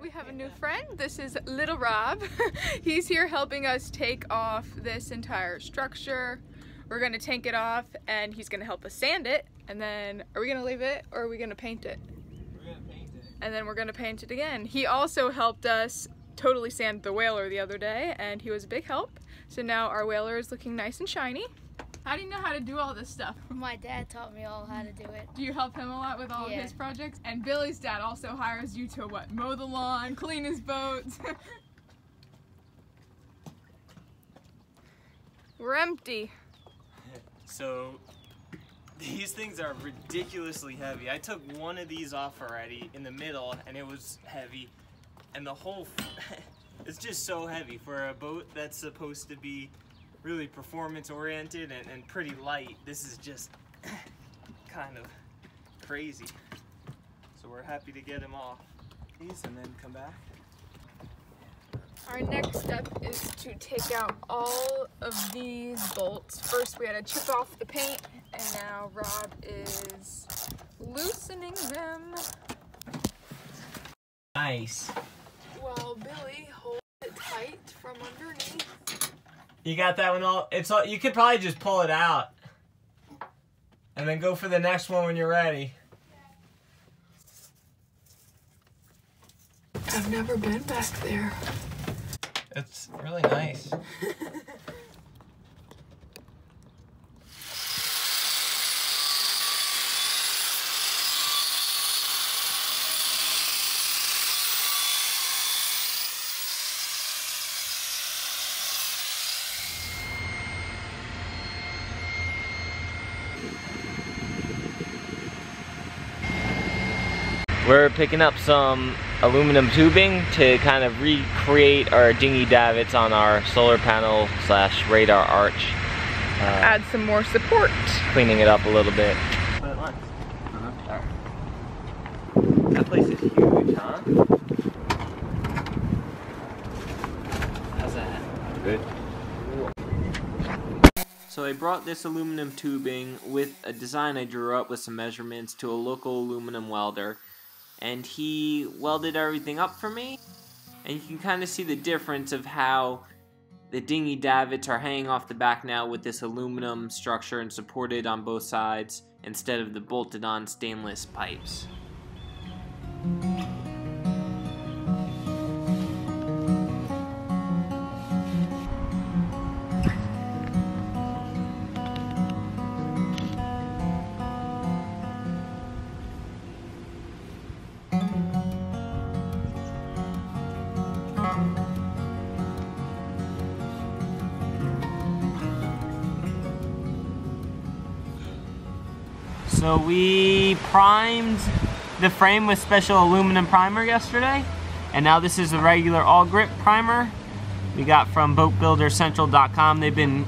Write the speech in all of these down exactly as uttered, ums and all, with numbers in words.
We have a new friend. This is Little Rob. He's here helping us take off this entire structure. We're gonna tank it off and he's gonna help us sand it. And then are we gonna leave it or are we gonna paint it? We're gonna paint it. And then we're gonna paint it again. He also helped us totally sand the whaler the other day and he was a big help. So now our whaler is looking nice and shiny. How do you know how to do all this stuff? My dad taught me all how to do it. Do you help him a lot with all yeah. of his projects? And Billy's dad also hires you to what? Mow the lawn, clean his boats. We're empty. So these things are ridiculously heavy. I took one of these off already in the middle and it was heavy. And the whole, it's just so heavy for a boat that's supposed to be really performance oriented and, and pretty light. This is just kind of crazy. So we're happy to get them off these and then come back. Our next step is to take out all of these bolts. First we had to chip off the paint and now Rob is loosening them. Nice. While Billy holds it tight from underneath. You got that one all, it's all, you could probably just pull it out and then go for the next one when you're ready. I've never been back there. It's really nice. We're picking up some aluminum tubing to kind of recreate our dinghy davits on our solar panel slash radar arch. Uh, Add some more support. Cleaning it up a little bit. Put it on. Uh-huh. Sorry. That place is huge, huh? How's that? Good. So I brought this aluminum tubing with a design I drew up with some measurements to a local aluminum welder. And he welded everything up for me, and you can kind of see the difference of how the dinghy davits are hanging off the back now with this aluminum structure and supported on both sides instead of the bolted on stainless pipes. So we primed the frame with special aluminum primer yesterday, and now this is the regular Awlgrip primer we got from boat builder central dot com. They've been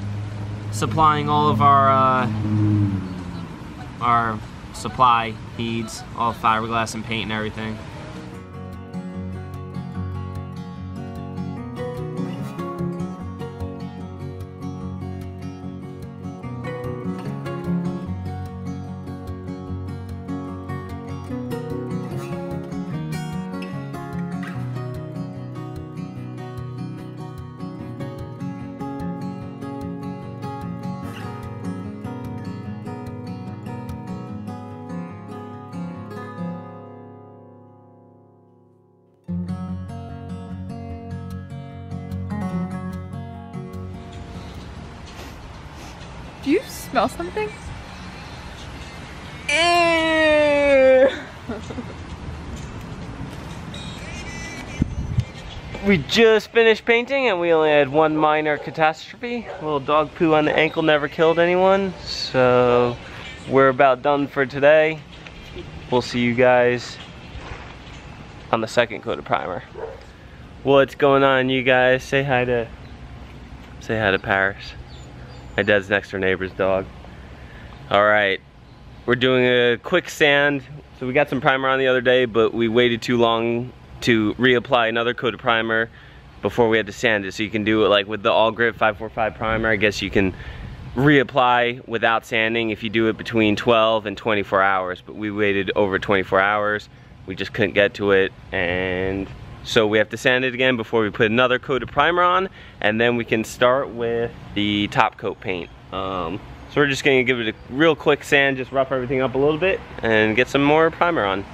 supplying all of our uh, our supply needs, all fiberglass and paint and everything. Do you smell something? Ew. We just finished painting and we only had one minor catastrophe. A little dog poo on the ankle never killed anyone. So we're about done for today. We'll see you guys on the second coat of primer. What's going on, you guys? Say hi to, say hi to Paris. My dad's next door neighbor's dog. All right, we're doing a quick sand. So we got some primer on the other day, but we waited too long to reapply another coat of primer before we had to sand it. So you can do it like with the Awlgrip five four five primer. I guess you can reapply without sanding if you do it between twelve and twenty-four hours. But we waited over twenty-four hours. We just couldn't get to it, and So we have to sand it again before we put another coat of primer on, and then we can start with the top coat paint. Um, so we're just gonna give it a real quick sand, just rough everything up a little bit and get some more primer on.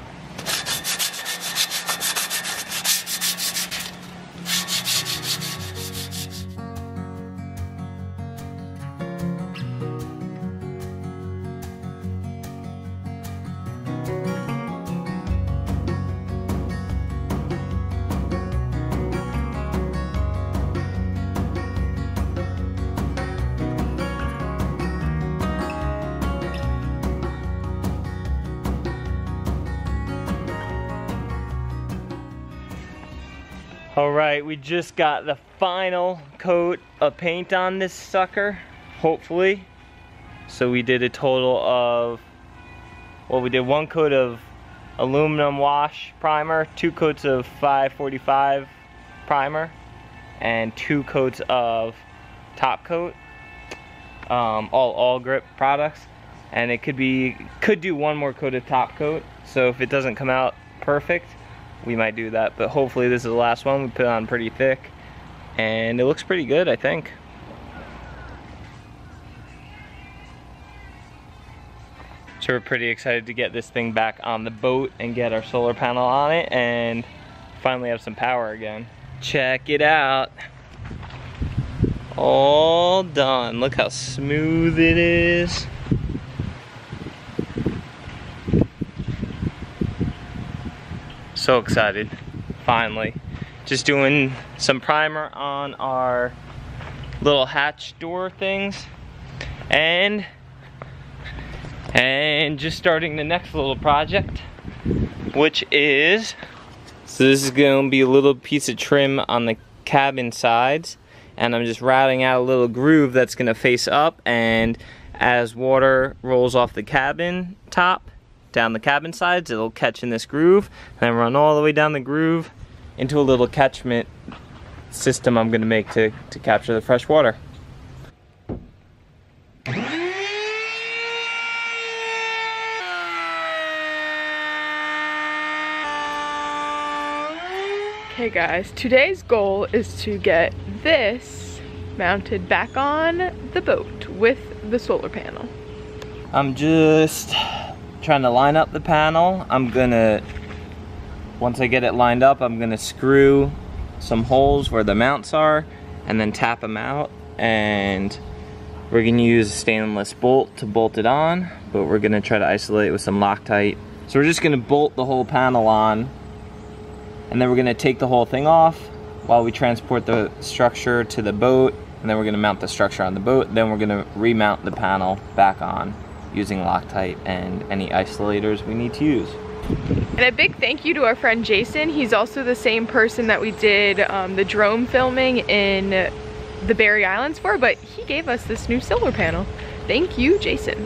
All right, we just got the final coat of paint on this sucker, hopefully. So we did a total of, well, we did one coat of aluminum wash primer, two coats of five forty-five primer, and two coats of top coat, um, all Awlgrip products. And it could be, could do one more coat of top coat. So if it doesn't come out perfect, we might do that, but hopefully this is the last one. We put it on pretty thick, and it looks pretty good, I think. So we're pretty excited to get this thing back on the boat and get our solar panel on it and finally have some power again. Check it out. All done. Look how smooth it is. So excited, finally. Just doing some primer on our little hatch door things. And, and just starting the next little project, which is, so this is gonna be a little piece of trim on the cabin sides. And I'm just routing out a little groove that's gonna face up, and as water rolls off the cabin top, down the cabin sides, it'll catch in this groove and then run all the way down the groove into a little catchment system I'm gonna make to, to capture the fresh water. Okay guys, today's goal is to get this mounted back on the boat with the solar panel. I'm just trying to line up the panel. I'm gonna, once I get it lined up, I'm gonna screw some holes where the mounts are and then tap them out, and we're gonna use a stainless bolt to bolt it on, but we're gonna try to isolate it with some Loctite. So we're just gonna bolt the whole panel on, and then we're gonna take the whole thing off while we transport the structure to the boat, and then we're gonna mount the structure on the boat, and then we're gonna remount the panel back on using Loctite and any isolators we need to use. And a big thank you to our friend Jason. He's also the same person that we did um, the drone filming in the Berry Islands for, but he gave us this new solar panel. Thank you, Jason.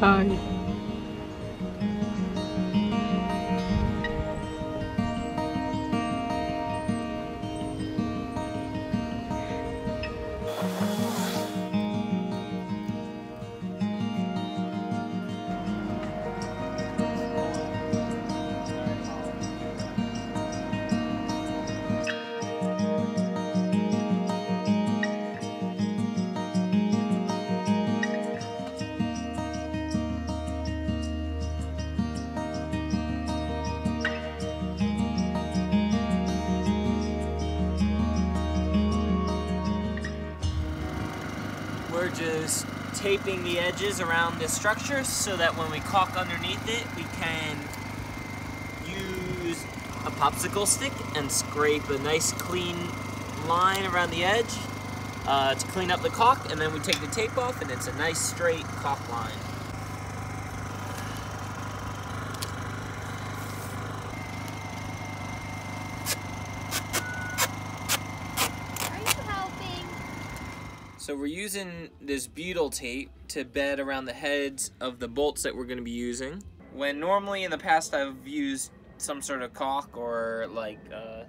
Hi. We're just taping the edges around this structure so that when we caulk underneath it, we can use a popsicle stick and scrape a nice clean line around the edge uh, to clean up the caulk, and then we take the tape off and it's a nice straight caulk line. So we're using this butyl tape to bed around the heads of the bolts that we're going to be using. When normally in the past I've used some sort of caulk or like uh,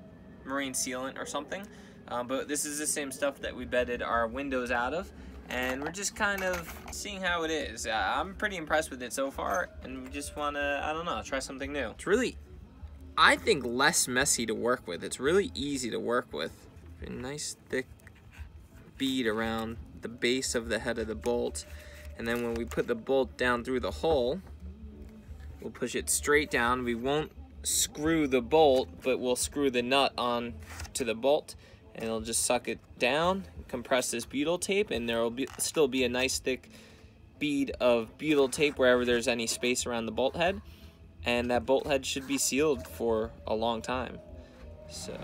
marine sealant or something, um, but this is the same stuff that we bedded our windows out of, and we're just kind of seeing how it is. Uh, I'm pretty impressed with it so far, and we just want to, I don't know, try something new. It's really, I think, less messy to work with. It's really easy to work with. A nice thick bead around the base of the head of the bolt, and then when we put the bolt down through the hole, we'll push it straight down. We won't screw the bolt, but we'll screw the nut on to the bolt, and it'll just suck it down, compress this butyl tape, and there will be still be a nice thick bead of butyl tape wherever there's any space around the bolt head, and that bolt head should be sealed for a long time. So